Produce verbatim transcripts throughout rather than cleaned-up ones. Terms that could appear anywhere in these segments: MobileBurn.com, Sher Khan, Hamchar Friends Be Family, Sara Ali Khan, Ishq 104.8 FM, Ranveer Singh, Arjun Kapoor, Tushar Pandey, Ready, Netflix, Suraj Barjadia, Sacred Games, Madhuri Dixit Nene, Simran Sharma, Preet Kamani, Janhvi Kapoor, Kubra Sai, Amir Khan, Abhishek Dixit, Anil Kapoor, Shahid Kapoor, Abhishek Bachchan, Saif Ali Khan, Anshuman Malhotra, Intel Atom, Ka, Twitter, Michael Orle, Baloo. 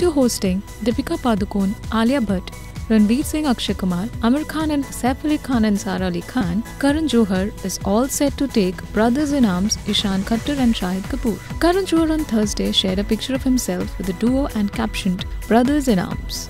to hosting Deepika Padukone, Alia Bhatt, Ranveer Singh, Akshay Kumar, Amir Khan and Saif Ali Khan and Sara Ali Khan, Karan Johar is all set to take brothers in arms Ishaan Khatter and Shahid Kapoor. Karan Johar on Thursday shared a picture of himself with the duo and captioned "Brothers in Arms."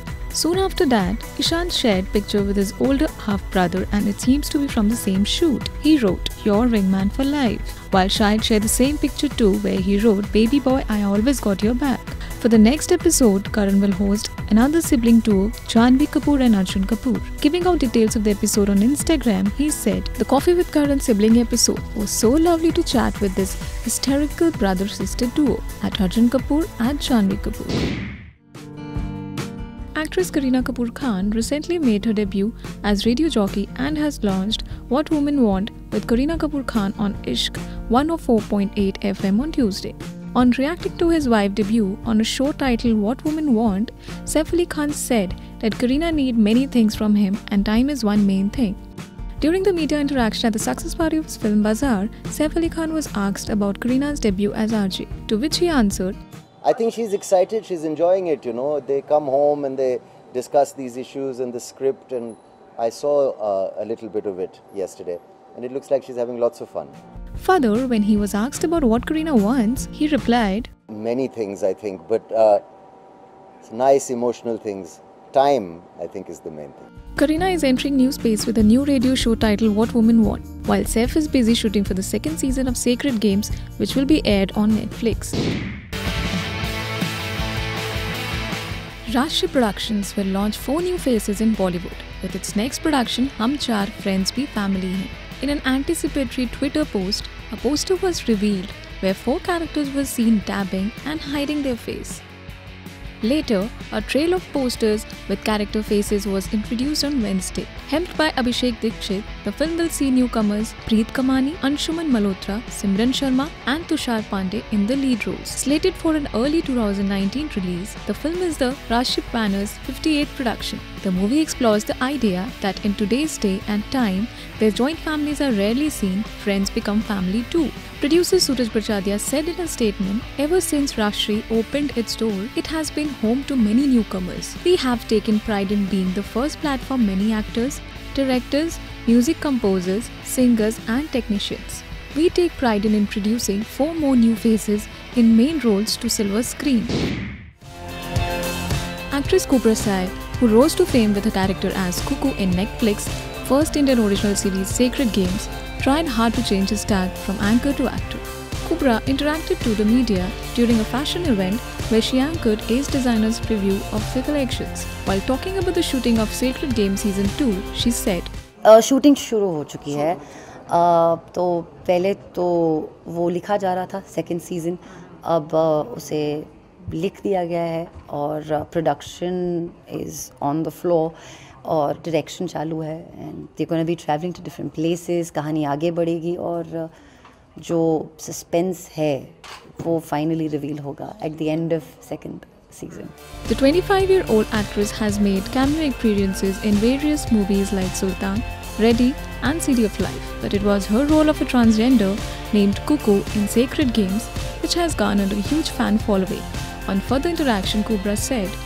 Soon after that, Ishaan shared picture with his older half-brother and it seems to be from the same shoot. He wrote, "Your wingman for life," while Shahid shared the same picture too where he wrote, "Baby boy, I always got your back." For the next episode, Karan will host another sibling duo, Janhvi Kapoor and Arjun Kapoor. Giving out details of the episode on Instagram, he said, "The Coffee with Karan sibling episode was so lovely to chat with this hysterical brother-sister duo at Arjun Kapoor and Janhvi Kapoor." Actress Kareena Kapoor Khan recently made her debut as radio jockey and has launched What Women Want with Kareena Kapoor Khan on Ishq one oh four point eight F M on Tuesday. On reacting to his wife debut on a show titled What Women Want, Saif Ali Khan said that Kareena need many things from him and time is one main thing. During the media interaction at the success party of his film Bazaar, Saif Ali Khan was asked about Kareena's debut as R J, to which he answered, "I think she's excited, she's enjoying it, you know. They come home and they discuss these issues and the script, and I saw uh, a little bit of it yesterday and it looks like she's having lots of fun." Further, when he was asked about what Kareena wants, he replied, "Many things I think, but uh, it's nice emotional things. Time, I think, is the main thing." Kareena is entering new space with a new radio show titled What Women Want, while Saif is busy shooting for the second season of Sacred Games, which will be aired on Netflix. Rajshri Productions will launch four new faces in Bollywood with its next production Hamchar Friends Be Family. In an anticipatory Twitter post, a poster was revealed where four characters were seen dabbing and hiding their face. Later, a trail of posters with character faces was introduced on Wednesday. Helmed by Abhishek Dixit, the film will see newcomers Preet Kamani, Anshuman Malhotra, Simran Sharma and Tushar Pandey in the lead roles. Slated for an early two thousand nineteen release, the film is the Rajshri Banner's fifty-eighth production. The movie explores the idea that in today's day and time, their joint families are rarely seen, friends become family too. Producer Suraj Barjadia said in a statement, "Ever since Rajshri opened its door, it has been home to many newcomers. We have taken pride in being the first platform many actors, directors, music composers, singers and technicians. We take pride in introducing four more new faces in main roles to silver screen." Actress Kubra Sai, who rose to fame with her character as Cuckoo in Netflix's first Indian original series Sacred Games, tried hard to change his tag from anchor to actor. Kubra interacted to the media during a fashion event where she anchored Ace Designer's preview of her collections. While talking about the shooting of Sacred Game Season two, she said, uh, "Shooting शुरू हो चुकी है. uh, तो पहले तो वो लिखा जा रहा था second season, अब uh, उसे लिख दिया गया है और production is on the floor. और डायरेक्शन चालू है and they gonna be travelling to different places. कहानी आगे बढ़ेगी और जो सस्पेंस है वो फाइनली रिवील होगा at the end of second season." The twenty-five-year-old actress has made cameo appearances in various movies like Sultan, Ready and City of Life, but it was her role of a transgender named Cuckoo in Sacred Games which has garnered a huge fan following. On further interaction, Kubra said,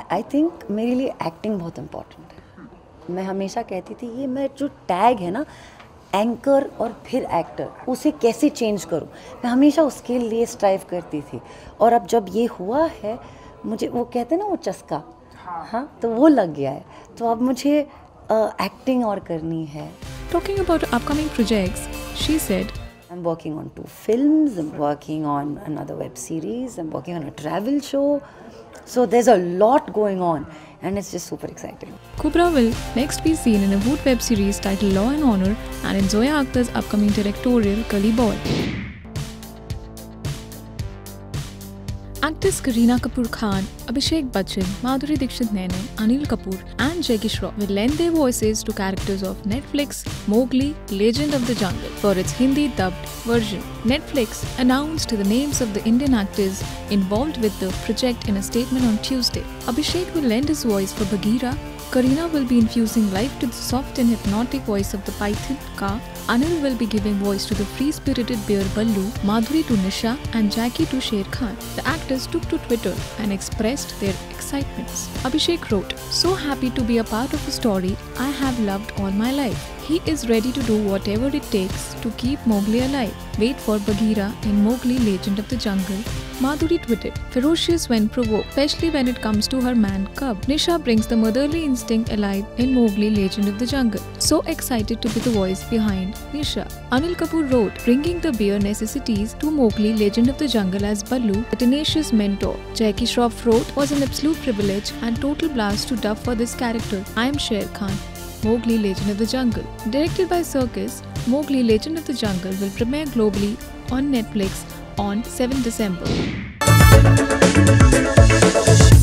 "I think मेरे लिए acting बहुत important है. मैं हमेशा कहती थी ये मैं जो टैग है ना एंकर और फिर एक्टर उसे कैसे चेंज करूं, मैं हमेशा उसके लिए स्ट्राइव करती थी और अब जब ये हुआ है मुझे वो कहते हैं ना वो चस्का, हाँ तो वो लग गया है तो अब मुझे एक्टिंग और करनी है." Talking about upcoming projects, she said, "I'm working on two films, I'm working on another web series, I'm working on a travel show. So there's a lot going on and it's just super exciting." Kubra will next be seen in a Wood web series titled Law and Honor and in Zoya Akhtar's upcoming directorial Kali Ball. Actors Kareena Kapoor Khan, Abhishek Bachchan, Madhuri Dixit Nene, Anil Kapoor and Jackie Shroff will lend their voices to characters of Netflix, Mowgli, Legend of the Jungle for its Hindi-dubbed version. Netflix announced the names of the Indian actors involved with the project in a statement on Tuesday. Abhishek will lend his voice for Bagheera, Kareena will be infusing life to the soft and hypnotic voice of the python, Ka. Anil will be giving voice to the free-spirited bear Baloo, Madhuri to Nisha and Jackie to Sher Khan. The actors took to Twitter and expressed their excitements. Abhishek wrote, "So happy to be a part of a story I have loved all my life. He is ready to do whatever it takes to keep Mowgli alive. Wait for Bagheera in Mowgli Legend of the Jungle." Madhuri tweeted, "Ferocious when provoked, especially when it comes to her man cub. Nisha brings the motherly instinct alive in Mowgli Legend of the Jungle. So excited to be the voice behind Nisha." Anil Kapoor wrote, "Bringing the bare necessities to Mowgli Legend of the Jungle as Baloo, a tenacious mentor." Jackie Shroff wrote, "Was an absolute privilege and total blast to dub for this character. I am Sher Khan. Mowgli Legend of the Jungle." Directed by Circus, Mowgli Legend of the Jungle will premiere globally on Netflix on the seventh of December.